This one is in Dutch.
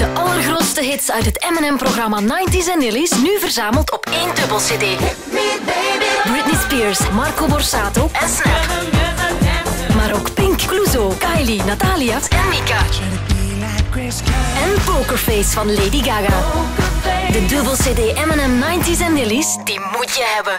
De allergrootste hits uit het MNM-programma 90s en Nillies, nu verzameld op één dubbel CD. Britney Spears, Marco Borsato en Snap. Maar ook Pink Clouseau, Kylie, Natalia en Mika. En Pokerface van Lady Gaga. De dubbel CD MNM 90s en Nillies, die moet je hebben.